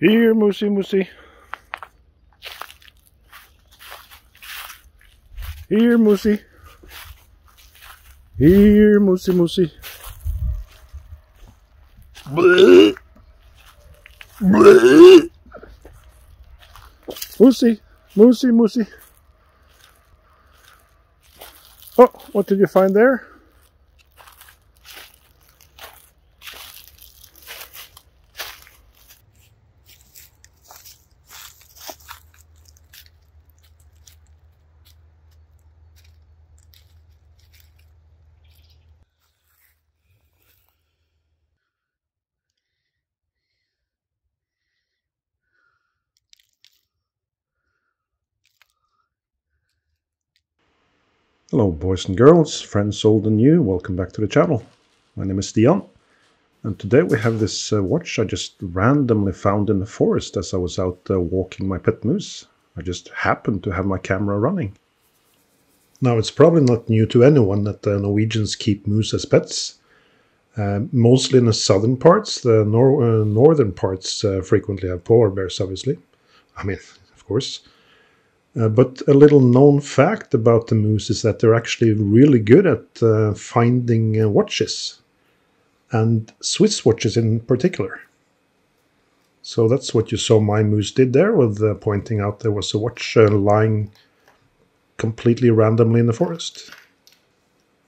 Here, Moosey, Moosey. Here, Moosey. Here, Moosey, Moosey. Bleh. Bleh. Moosey, Moosey, Moosey. Oh, what did you find there? Hello boys and girls, friends old and new, welcome back to the channel. My name is Dion, and today we have this watch I just randomly found in the forest as I was out walking my pet moose. I just happened to have my camera running. Now it's probably not new to anyone that the Norwegians keep moose as pets. Mostly in the southern parts, the northern parts frequently have polar bears obviously. I mean, of course. But a little known fact about the moose is that they're actually really good at finding watches, and Swiss watches in particular. So that's what you saw my moose did there, with pointing out there was a watch lying completely randomly in the forest.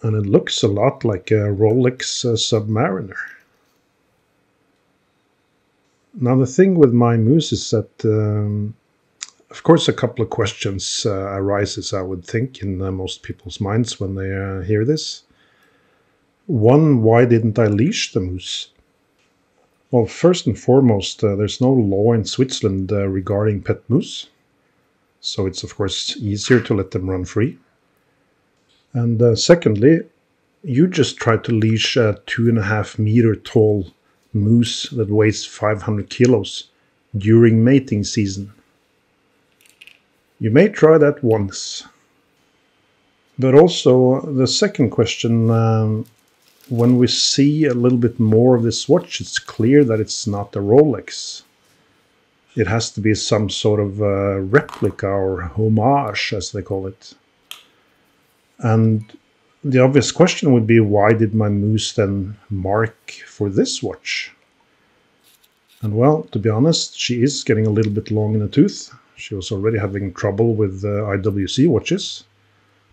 And it looks a lot like a Rolex Submariner. Now the thing with my moose is that of course, a couple of questions arises, I would think, in most people's minds when they hear this. One, why didn't I leash the moose? Well, first and foremost, there's no law in Switzerland regarding pet moose. So it's, of course, easier to let them run free. And secondly, you just tried to leash a 2.5 meter tall moose that weighs 500 kilos during mating season. You may try that once. But also, the second question, when we see a little bit more of this watch, it's clear that it's not a Rolex. It has to be some sort of replica or homage, as they call it. And the obvious question would be, why did my moose then mark for this watch? And well, to be honest, she is getting a little bit long in the tooth. She was already having trouble with IWC watches,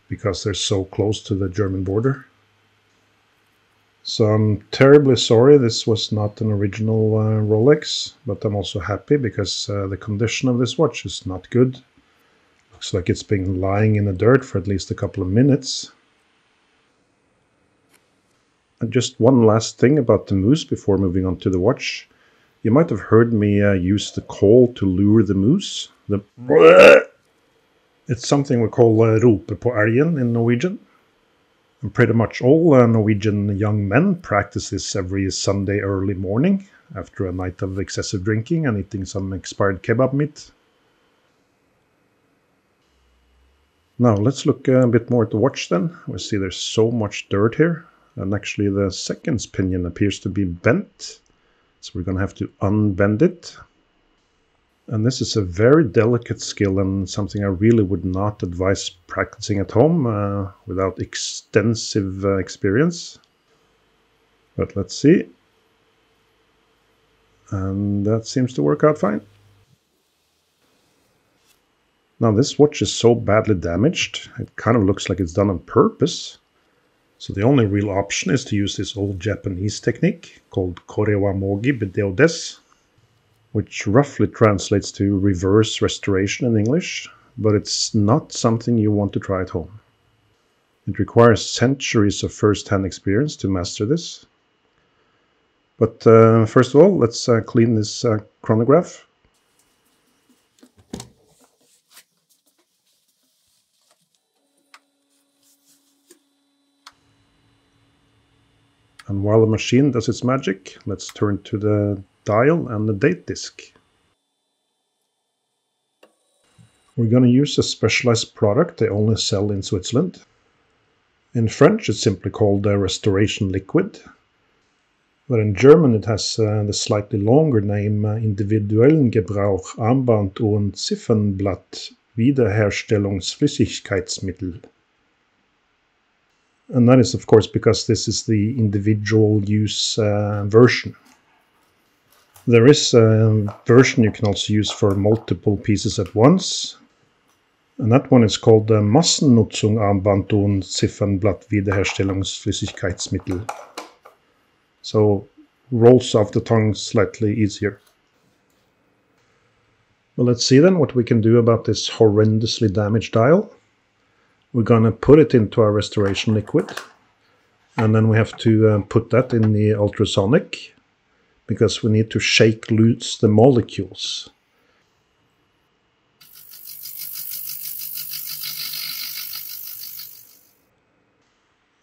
because they're so close to the German border. So I'm terribly sorry this was not an original Rolex, but I'm also happy because the condition of this watch is not good. Looks like it's been lying in the dirt for at least a couple of minutes. And just one last thing about the moose before moving on to the watch. You might have heard me use the call to lure the moose. It's something we call rope på älgen in Norwegian. And pretty much all Norwegian young men practice this every Sunday early morning after a night of excessive drinking and eating some expired kebab meat. Now let's look a bit more at the watch then. We see there's so much dirt here, and actually the seconds pinion appears to be bent. So we're going to have to unbend it. And this is a very delicate skill and something I really would not advise practicing at home without extensive experience. But let's see. And that seems to work out fine. Now this watch is so badly damaged, it kind of looks like it's done on purpose. So the only real option is to use this old Japanese technique called Kore wa mogi bideodesu, which roughly translates to reverse restoration in English, but it's not something you want to try at home. It requires centuries of first-hand experience to master this. But first of all, let's clean this chronograph. And while the machine does its magic, let's turn to the dial and the date disc. We're going to use a specialized product they only sell in Switzerland. In French, it's simply called a restoration liquid. where in German it has the slightly longer name individuellen Gebrauch Armband und Ziffernblatt Wiederherstellungsflüssigkeitsmittel. And that is, of course, because this is the individual use version. There is a version you can also use for multiple pieces at once. And that one is called the Massennutzung Armband und Ziffernblatt Wiederherstellungsflüssigkeitsmittel. So, rolls off the tongue slightly easier. Well, let's see then what we can do about this horrendously damaged dial. We're gonna put it into our restoration liquid, and then we have to put that in the ultrasonic, because we need to shake loose the molecules.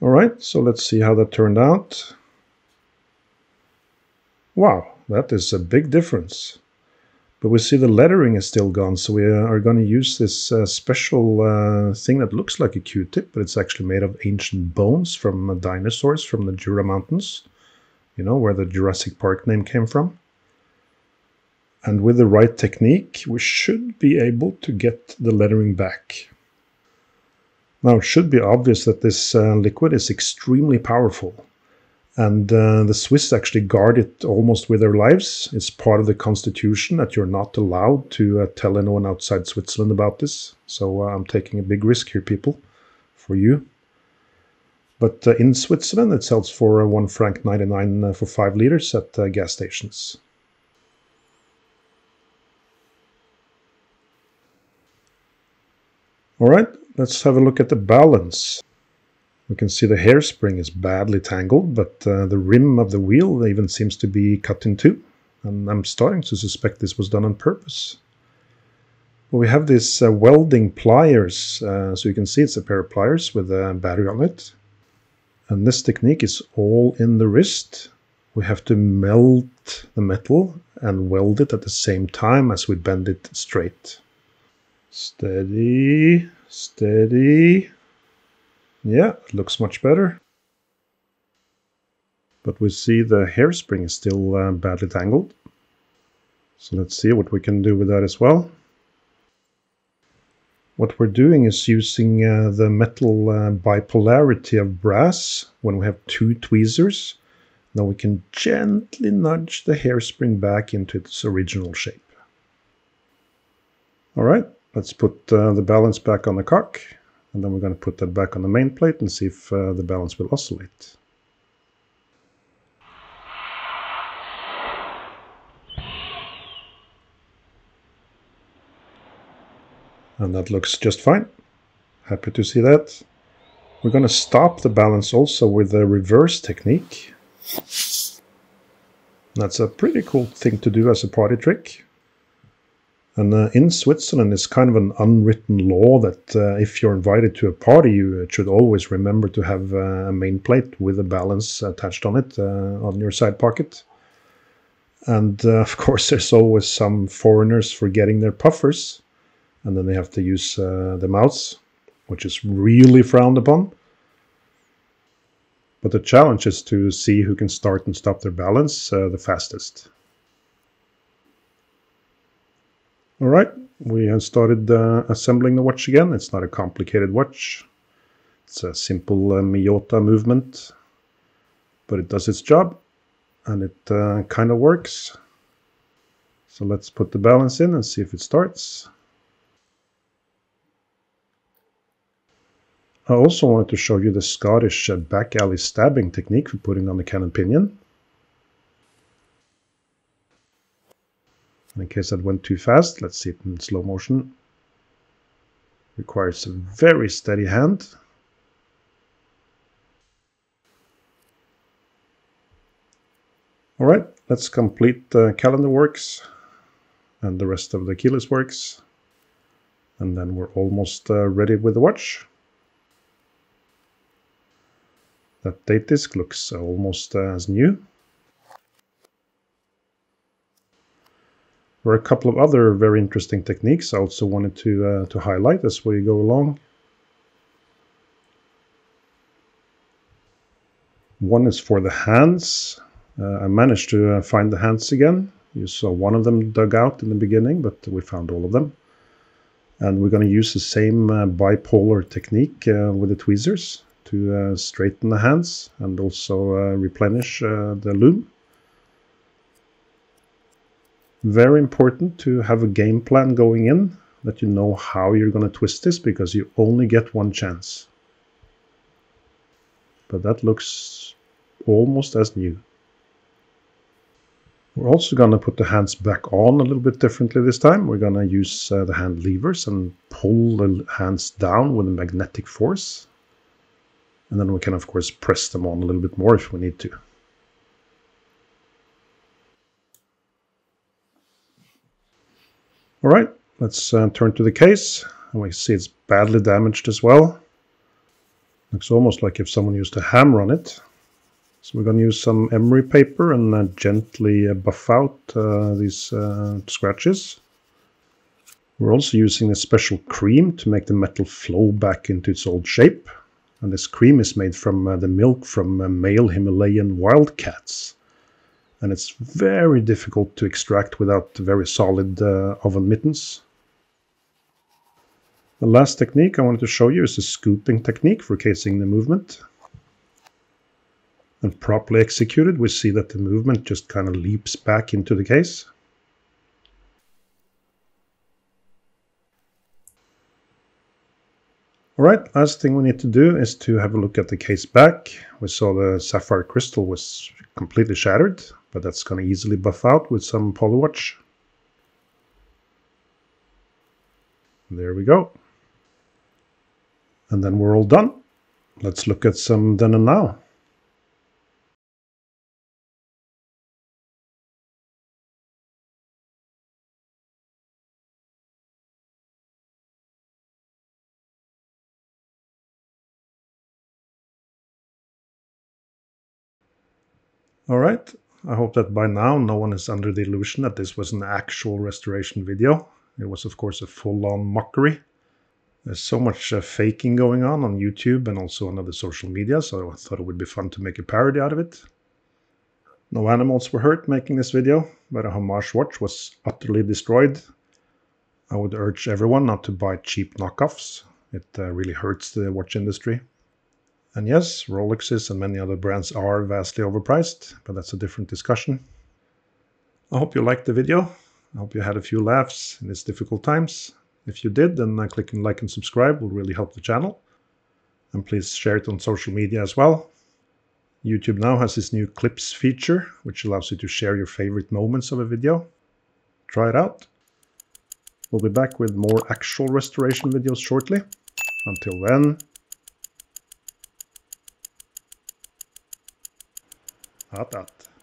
All right, so let's see how that turned out. Wow, that is a big difference. But we see the lettering is still gone, so we are going to use this special thing that looks like a Q-tip, but it's actually made of ancient bones from dinosaurs from the Jura Mountains, you know, where the Jurassic Park name came from. And with the right technique, we should be able to get the lettering back. Now, it should be obvious that this liquid is extremely powerful. And the Swiss actually guard it almost with their lives. It's part of the constitution that you're not allowed to tell anyone outside Switzerland about this. So I'm taking a big risk here, people, for you. But in Switzerland, it sells for 1 franc 99 for 5 liters at gas stations. All right, let's have a look at the balance. We can see the hairspring is badly tangled, but the rim of the wheel even seems to be cut in two. And I'm starting to suspect this was done on purpose. Well, we have these welding pliers, so you can see it's a pair of pliers with a battery on it. And this technique is all in the wrist. We have to melt the metal and weld it at the same time as we bend it straight. Steady, steady. Yeah, it looks much better. But we see the hairspring is still badly tangled. So let's see what we can do with that as well. What we're doing is using the metal bipolarity of brass when we have two tweezers. Now we can gently nudge the hairspring back into its original shape. All right, let's put the balance back on the cock. And then we're going to put that back on the main plate and see if the balance will oscillate. And that looks just fine. Happy to see that. We're going to stop the balance also with the reverse technique. That's a pretty cool thing to do as a party trick. And in Switzerland, it's kind of an unwritten law that if you're invited to a party, you should always remember to have a main plate with a balance attached on it, on your side pocket. And of course, there's always some foreigners forgetting their puffers, and then they have to use the mouse, which is really frowned upon. But the challenge is to see who can start and stop their balance the fastest. All right, we have started assembling the watch again. It's not a complicated watch. It's a simple Miyota movement, but it does its job, and it kind of works. So let's put the balance in and see if it starts. I also wanted to show you the Scottish back alley stabbing technique for putting on the cannon pinion. In case that went too fast, let's see it in slow motion. Requires a very steady hand. All right, let's complete the calendar works and the rest of the keyless works. And then we're almost ready with the watch. That date disc looks almost as new. There are a couple of other very interesting techniques I also wanted to highlight as we go along. One is for the hands, I managed to find the hands again. You saw one of them dug out in the beginning, but we found all of them. And we're going to use the same bipolar technique with the tweezers to straighten the hands and also replenish the loom. Very important to have a game plan going in, that you know how you're going to twist this, because you only get one chance. But that looks almost as new. We're also going to put the hands back on a little bit differently this time. We're going to use the hand levers and pull the hands down with a magnetic force. And then we can, of course, press them on a little bit more if we need to. All right, let's turn to the case. And we see it's badly damaged as well. Looks almost like if someone used a hammer on it. So we're going to use some emery paper and gently buff out these scratches. We're also using a special cream to make the metal flow back into its old shape. And this cream is made from the milk from male Himalayan wild cats. And it's very difficult to extract without very solid oven mittens. The last technique I wanted to show you is the scooping technique for casing the movement. And properly executed, we see that the movement just kind of leaps back into the case. All right, last thing we need to do is to have a look at the case back. We saw the sapphire crystal was completely shattered, but that's going to easily buff out with some Polywatch. There we go. And then we're all done. Let's look at some then and now. All right, I hope that by now no one is under the illusion that this was an actual restoration video. It was, of course, a full-on mockery. There's so much faking going on YouTube and also on other social media, so I thought it would be fun to make a parody out of it. No animals were hurt making this video, but a homage watch was utterly destroyed. I would urge everyone not to buy cheap knockoffs. It really hurts the watch industry. And yes, Rolexes and many other brands are vastly overpriced, but that's a different discussion. I hope you liked the video. I hope you had a few laughs in these difficult times. If you did, then clicking like and subscribe will really help the channel. And please share it on social media as well. YouTube now has this new clips feature, which allows you to share your favorite moments of a video. Try it out. We'll be back with more actual restoration videos shortly. Until then... At